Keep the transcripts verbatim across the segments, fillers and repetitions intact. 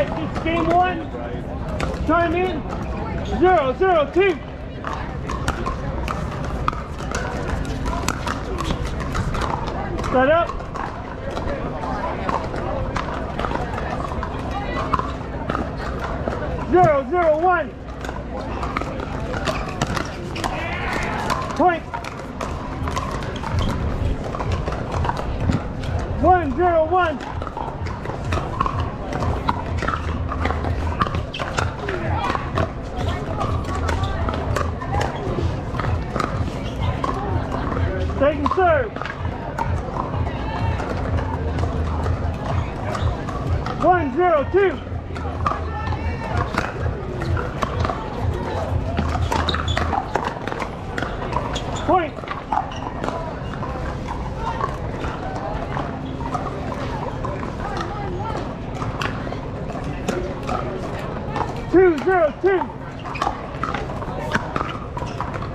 right, it's game one. Time in. Zero, zero, two. Set up. Zero, zero, one. Point. One, zero, one. Take and serve. One, zero, two. Point. Two, zero, two.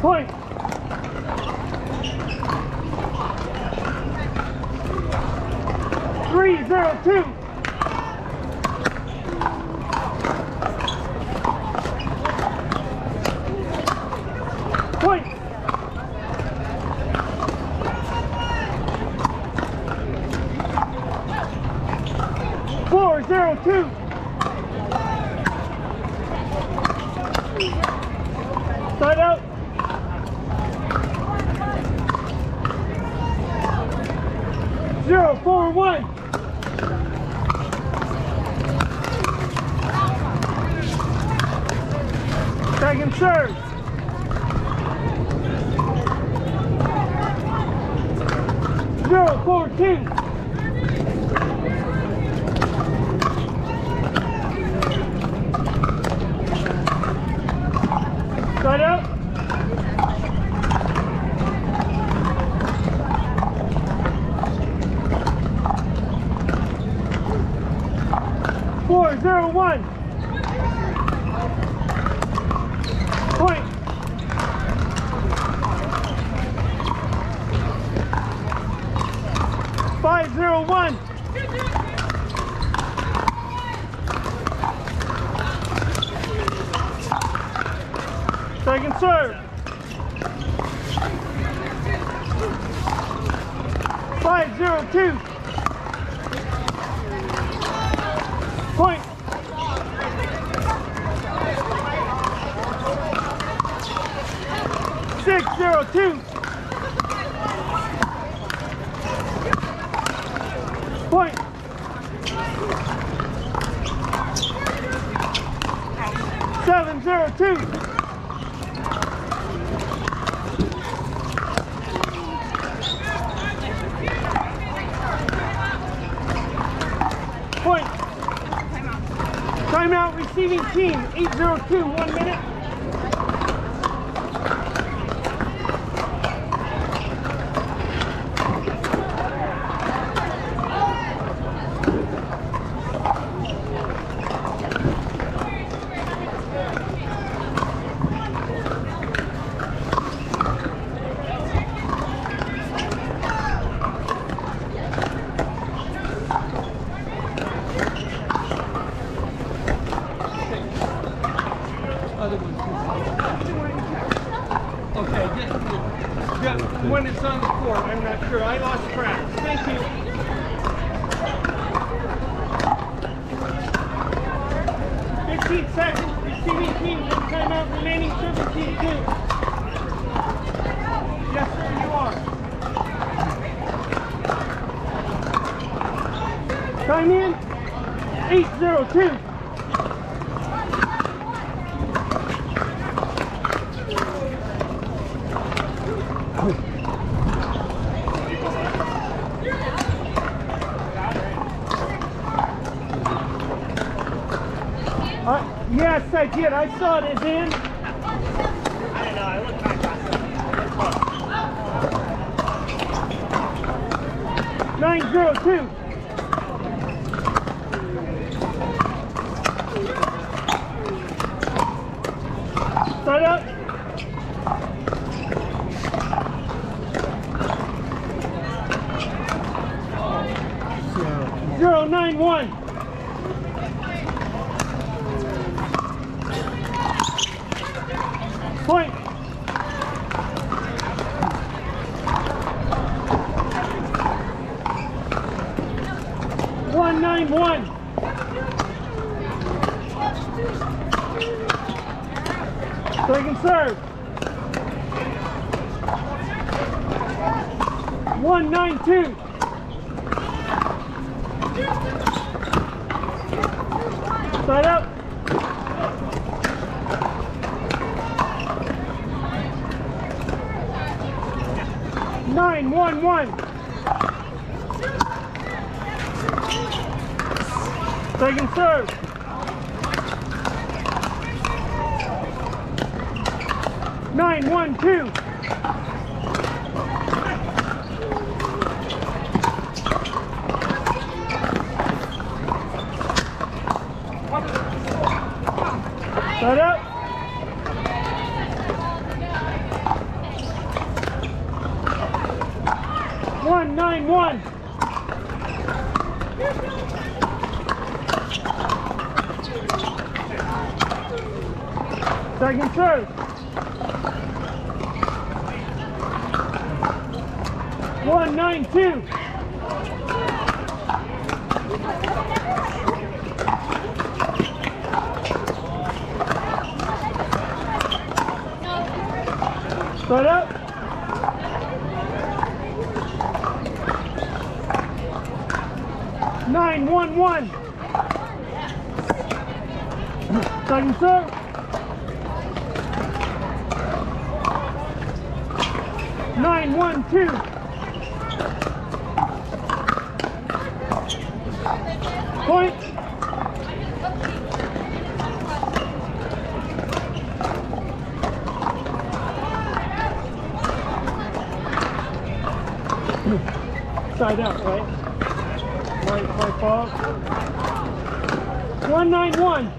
Point. Three, zero, two. Point. Four, zero, two. Side out. Zero, four, one. Second serve. Zero, four, two. Side out. Four, zero, one. Point. Five, zero, one. Second serve. Five, zero, two. Point. Six, zero, two. Point. Seven, zero, two. Point. Timeout, receiving team, eight zero two, one minute. When it's on the court, I'm not sure. I lost track. Thank you. fifteen seconds. Receiving team, one timeout remaining. Serving team two. Yes, sir, you are. Time in. Eight zero two. Uh, yes, I did. I saw it as in. I don't know. I looked back at it. Nine zero two. Start up. Zero nine one. Take and serve. One, nine, two. Side up. Nine, one, one. Take and serve. Nine, one, two. Set up. One, nine, one. Second serve. One, nine, two. Start up. Nine, one, one. Second serve. Nine, one, two. Point. Side out, right? Right, right ball. One, nine, one.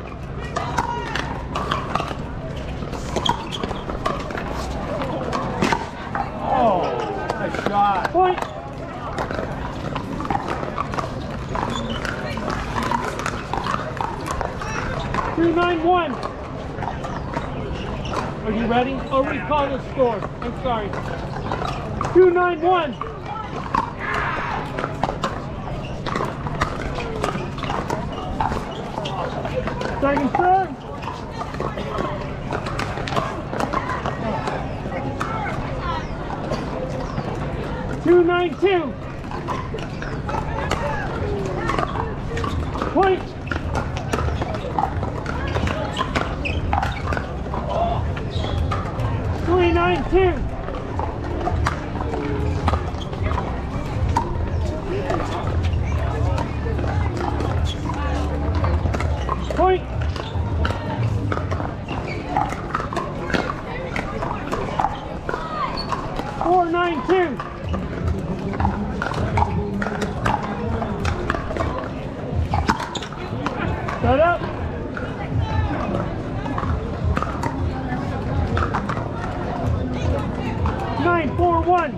Oh, nice shot. Point. three nine one. Are you ready? Oh, recall the score. I'm sorry. two nine one. Second serve. two nine two. Point. Two. Point. Four, nine, two. Set up. One.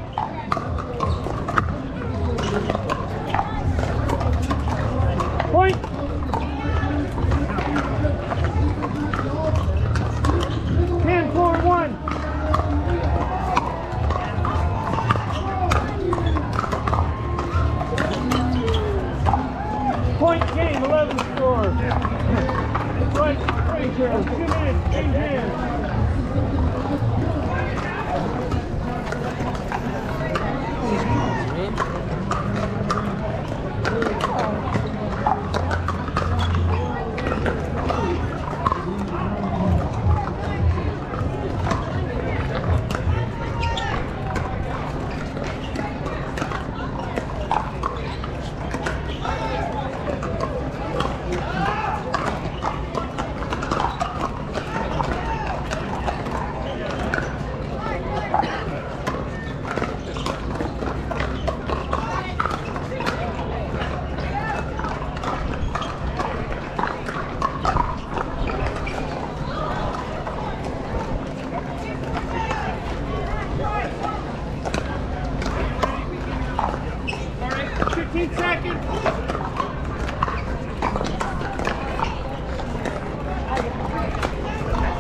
Point. Ten, four, one. Point game, eleven score. Right, right, Gerald. Two minutes, eight hands.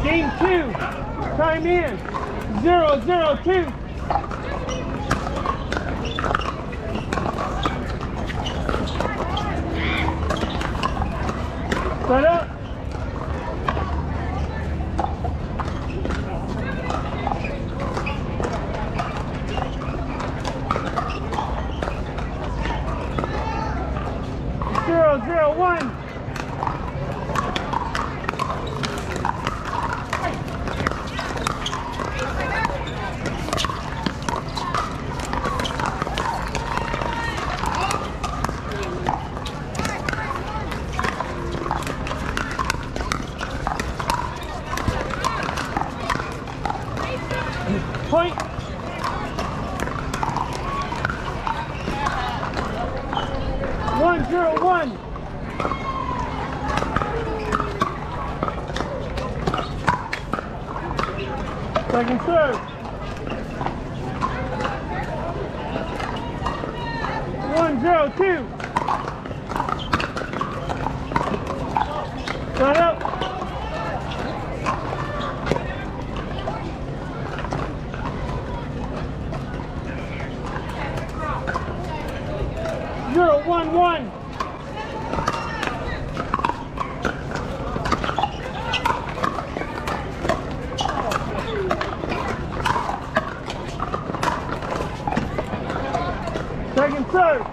Game two, time in, zero, zero, two. Set up. Zero, zero, one. Point. One, zero, one. Second serve. One, zero, two. Set up. Zero, one, one. Second serve.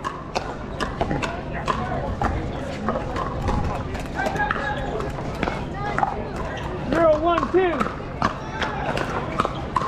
Zero, one, two. Point.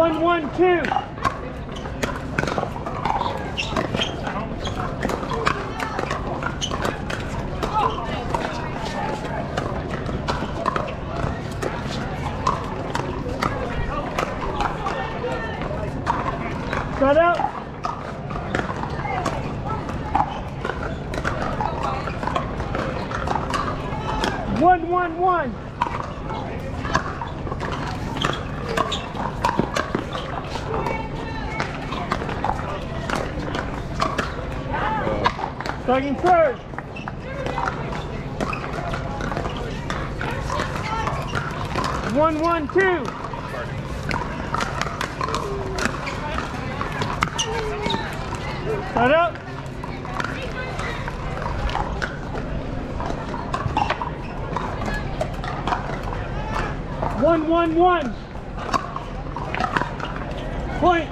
One, one, two. Set up. One, one, one. Second serve. One, one, two. Set up. One, one, one. Point.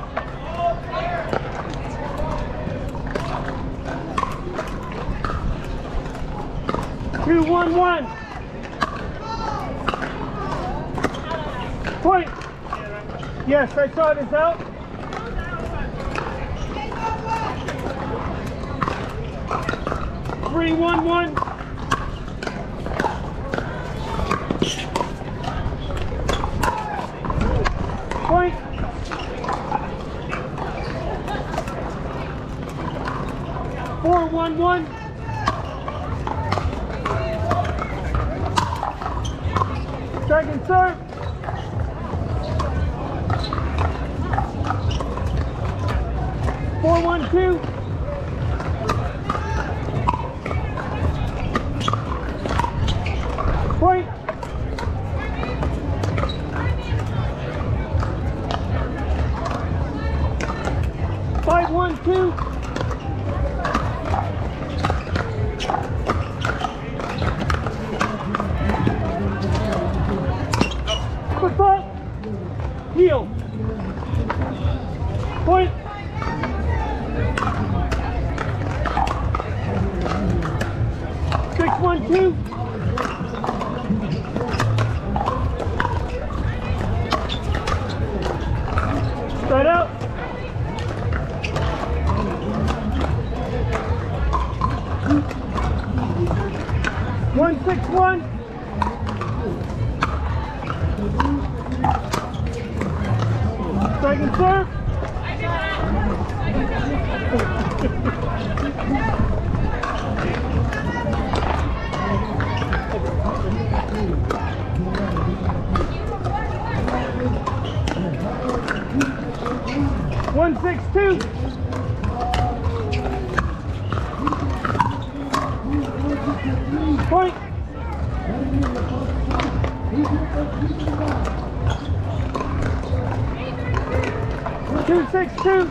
Two, one, one. Point. Yes, I saw this out. Three, one, one. Point. Four, one, one. Second serve. Four, one, two. Point. Five, one, two. Foot, foot. Heel. Point. Six, one, two. Set up. One, six, one. Second serve. I got it. I got it. Six, two. Point. Two, six, two.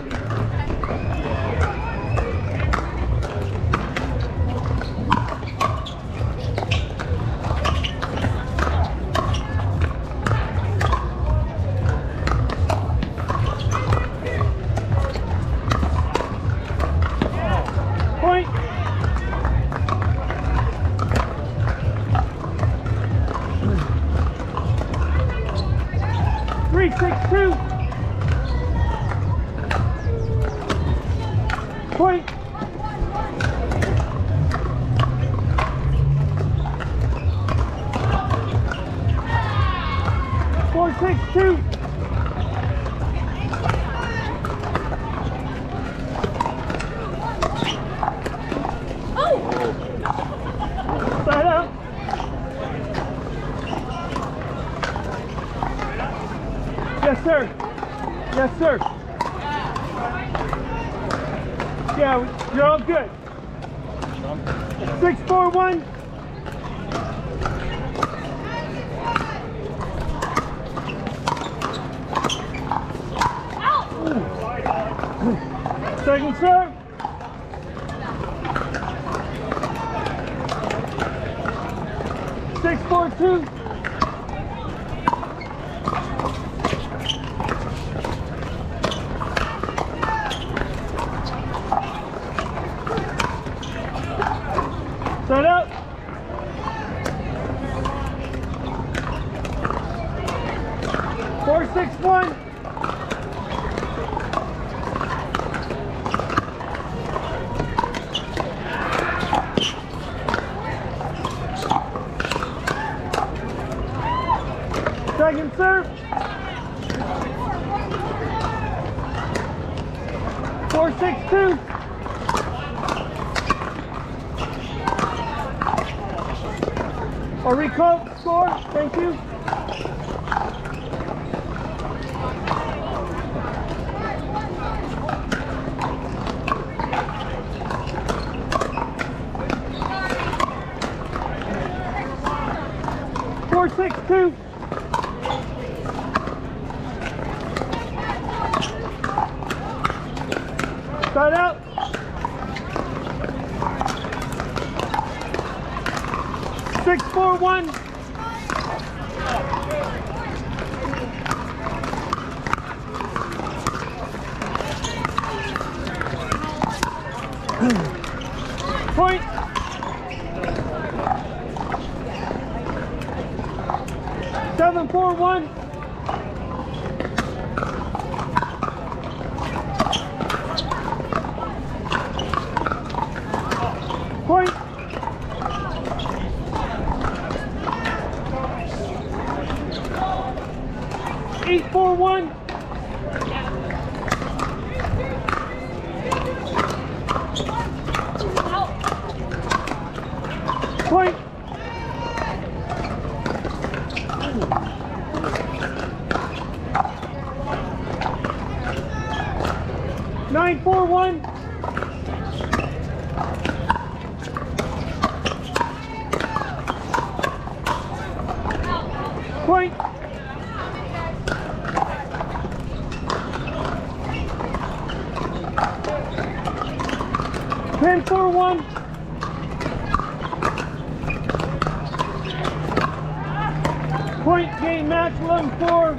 Match eleven four,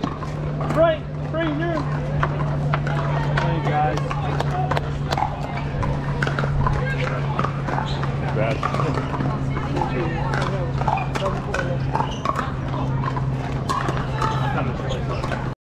right, right here. Hey guys.